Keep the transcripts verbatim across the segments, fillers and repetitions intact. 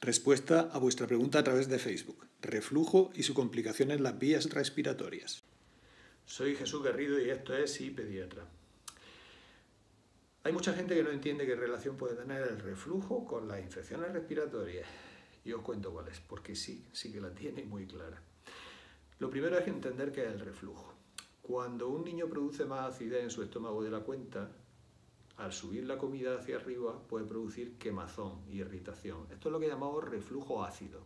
Respuesta a vuestra pregunta a través de Facebook. Reflujo y su complicación en las vías respiratorias. Soy Jesús Garrido y esto es IPediatra. Hay mucha gente que no entiende qué relación puede tener el reflujo con las infecciones respiratorias. Y os cuento cuál es, porque sí, sí que la tiene muy clara. Lo primero es entender qué es el reflujo. Cuando un niño produce más acidez en su estómago de la cuenta, al subir la comida hacia arriba puede producir quemazón y irritación. Esto es lo que llamamos reflujo ácido.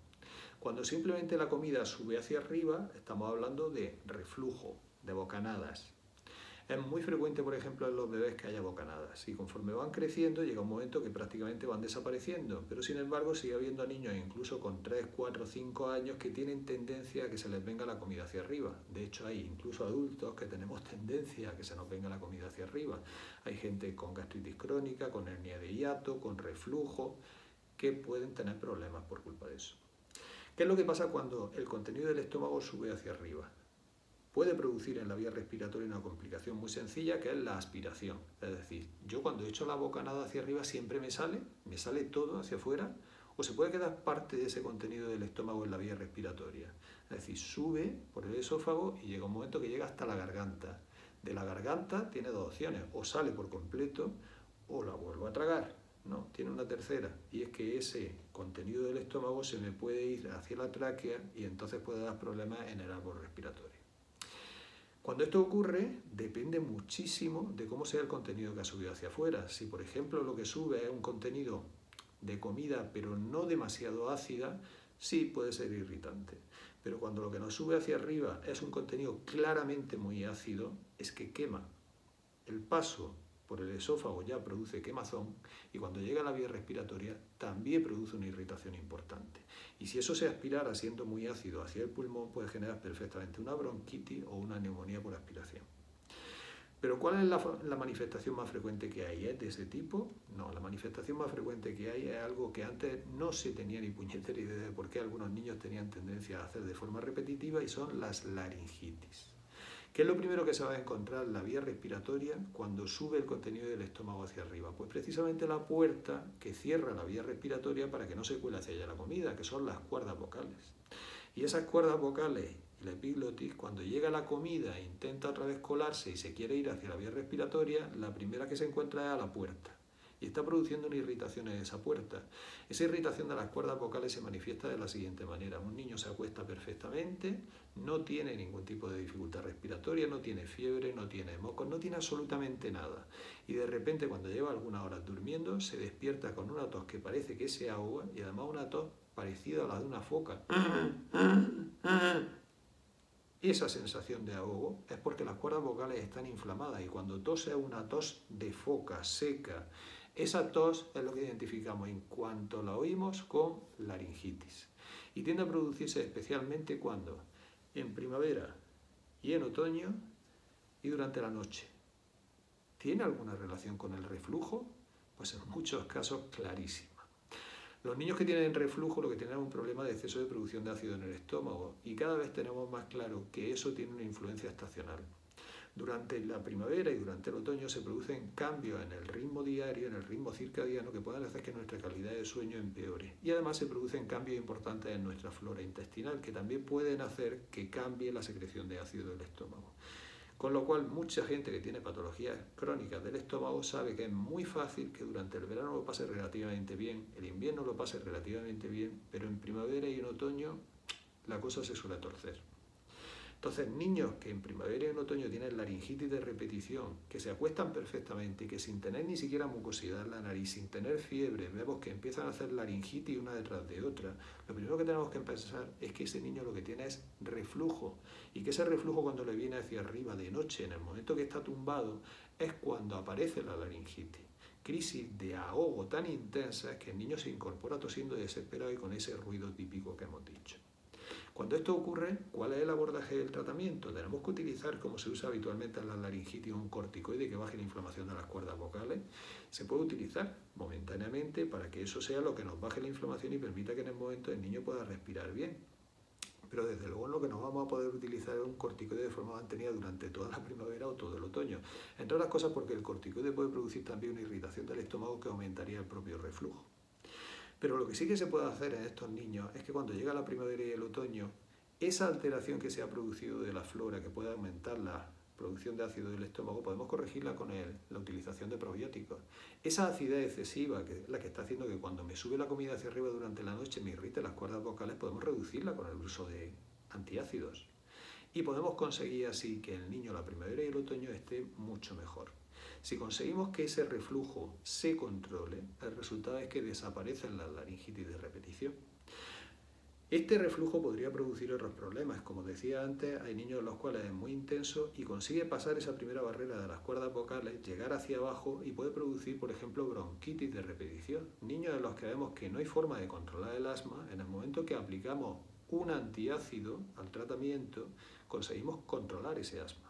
Cuando simplemente la comida sube hacia arriba, estamos hablando de reflujo, de bocanadas. Es muy frecuente, por ejemplo, en los bebés que haya bocanadas. Y conforme van creciendo, llega un momento que prácticamente van desapareciendo. Pero sin embargo, sigue habiendo niños, incluso con tres, cuatro, cinco años, que tienen tendencia a que se les venga la comida hacia arriba. De hecho, hay incluso adultos que tenemos tendencia a que se nos venga la comida hacia arriba. Hay gente con gastritis crónica, con hernia de hiato, con reflujo, que pueden tener problemas por culpa de eso. ¿Qué es lo que pasa cuando el contenido del estómago sube hacia arriba? Puede producir en la vía respiratoria una complicación muy sencilla que es la aspiración. Es decir, yo cuando echo la bocanada hacia arriba siempre me sale, me sale todo hacia afuera, o se puede quedar parte de ese contenido del estómago en la vía respiratoria. Es decir, sube por el esófago y llega un momento que llega hasta la garganta. De la garganta tiene dos opciones, o sale por completo o la vuelvo a tragar. No, tiene una tercera, y es que ese contenido del estómago se me puede ir hacia la tráquea y entonces puede dar problemas en el árbol respiratorio. Cuando esto ocurre, depende muchísimo de cómo sea el contenido que ha subido hacia afuera. Si, por ejemplo, lo que sube es un contenido de comida, pero no demasiado ácida, sí puede ser irritante. Pero cuando lo que nos sube hacia arriba es un contenido claramente muy ácido, es que quema. El paso por el esófago ya produce quemazón y cuando llega a la vía respiratoria también produce una irritación importante. Y si eso se aspirara siendo muy ácido hacia el pulmón, puede generar perfectamente una bronquitis o una neumonía por aspiración. ¿Pero cuál es la, la manifestación más frecuente que hay? ¿Es de ese tipo? No, la manifestación más frecuente que hay es algo que antes no se tenía ni puñetera idea de por qué algunos niños tenían tendencia a hacer de forma repetitiva y son las laringitis. ¿Qué es lo primero que se va a encontrar en la vía respiratoria cuando sube el contenido del estómago hacia arriba? Pues precisamente la puerta que cierra la vía respiratoria para que no se cuele hacia ella la comida, que son las cuerdas vocales. Y esas cuerdas vocales y la epiglotis, cuando llega la comida e intenta otra vez colarse y se quiere ir hacia la vía respiratoria, la primera que se encuentra es a la puerta. Y está produciendo una irritación en esa puerta. Esa irritación de las cuerdas vocales se manifiesta de la siguiente manera. Un niño se acuesta perfectamente, no tiene ningún tipo de dificultad respiratoria, no tiene fiebre, no tiene mocos, no tiene absolutamente nada. Y de repente, cuando lleva algunas horas durmiendo, se despierta con una tos que parece que se ahoga y además una tos parecida a la de una foca. Esa sensación de ahogo es porque las cuerdas vocales están inflamadas y cuando tose es una tos de foca, seca. Esa tos es lo que identificamos en cuanto la oímos con laringitis. Y tiende a producirse especialmente cuando en primavera y en otoño y durante la noche. ¿Tiene alguna relación con el reflujo? Pues en muchos casos clarísima. Los niños que tienen reflujo lo que tienen es un problema de exceso de producción de ácido en el estómago y cada vez tenemos más claro que eso tiene una influencia estacional. Durante la primavera y durante el otoño se producen cambios en el ritmo diario, en el ritmo circadiano, que pueden hacer que nuestra calidad de sueño empeore. Y además se producen cambios importantes en nuestra flora intestinal, que también pueden hacer que cambie la secreción de ácido del estómago. Con lo cual, mucha gente que tiene patologías crónicas del estómago sabe que es muy fácil que durante el verano lo pase relativamente bien, el invierno lo pase relativamente bien, pero en primavera y en otoño la cosa se suele torcer. Entonces, niños que en primavera y en otoño tienen laringitis de repetición, que se acuestan perfectamente y que sin tener ni siquiera mucosidad en la nariz, sin tener fiebre, vemos que empiezan a hacer laringitis una detrás de otra, lo primero que tenemos que pensar es que ese niño lo que tiene es reflujo y que ese reflujo cuando le viene hacia arriba de noche, en el momento que está tumbado, es cuando aparece la laringitis. Crisis de ahogo tan intensa que el niño se incorpora tosiendo desesperado y con ese ruido típico que hemos dicho. Cuando esto ocurre, ¿cuál es el abordaje del tratamiento? Tenemos que utilizar, como se usa habitualmente en la laringitis, un corticoide que baje la inflamación de las cuerdas vocales. Se puede utilizar momentáneamente para que eso sea lo que nos baje la inflamación y permita que en el momento el niño pueda respirar bien. Pero desde luego lo que no vamos a poder utilizar es un corticoide de forma mantenida durante toda la primavera o todo el otoño. Entre otras cosas porque el corticoide puede producir también una irritación del estómago que aumentaría el propio reflujo. Pero lo que sí que se puede hacer en estos niños es que cuando llega la primavera y el otoño, esa alteración que se ha producido de la flora, que puede aumentar la producción de ácido del estómago, podemos corregirla con el, la utilización de probióticos. Esa acidez excesiva, que la que está haciendo que cuando me sube la comida hacia arriba durante la noche me irrite las cuerdas vocales, podemos reducirla con el uso de antiácidos. Y podemos conseguir así que el niño la primavera y el otoño esté mucho mejor. Si conseguimos que ese reflujo se controle, el resultado es que desaparecen las laringitis de repetición. Este reflujo podría producir otros problemas. Como decía antes, hay niños en los cuales es muy intenso y consigue pasar esa primera barrera de las cuerdas vocales, llegar hacia abajo y puede producir, por ejemplo, bronquitis de repetición. Niños en los que vemos que no hay forma de controlar el asma, en el momento que aplicamos un antiácido al tratamiento, conseguimos controlar ese asma.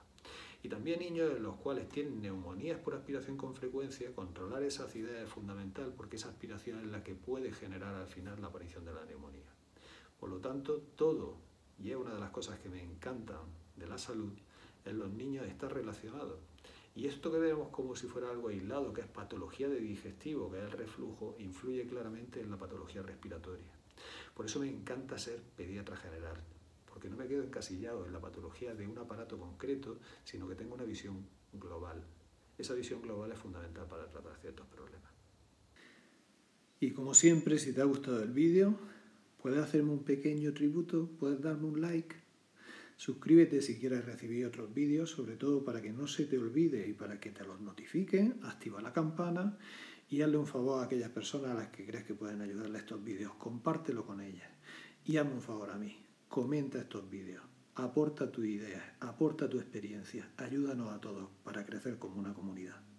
Y también niños en los cuales tienen neumonías por aspiración con frecuencia, controlar esa acidez es fundamental porque esa aspiración es la que puede generar al final la aparición de la neumonía. Por lo tanto, todo, y es una de las cosas que me encantan de la salud, en los niños está relacionado. Y esto que vemos como si fuera algo aislado, que es patología de digestivo, que es el reflujo, influye claramente en la patología respiratoria. Por eso me encanta ser pediatra general, porque no me quedo encasillado en la patología de un aparato concreto, sino que tengo una visión global. Esa visión global es fundamental para tratar ciertos problemas. Y como siempre, si te ha gustado el vídeo, puedes hacerme un pequeño tributo, puedes darme un like, suscríbete si quieres recibir otros vídeos, sobre todo para que no se te olvide y para que te los notifiquen, activa la campana y hazle un favor a aquellas personas a las que crees que pueden ayudarle a estos vídeos, compártelo con ellas y hazme un favor a mí, comenta estos vídeos, aporta tus ideas, aporta tu experiencia, ayúdanos a todos para crecer como una comunidad.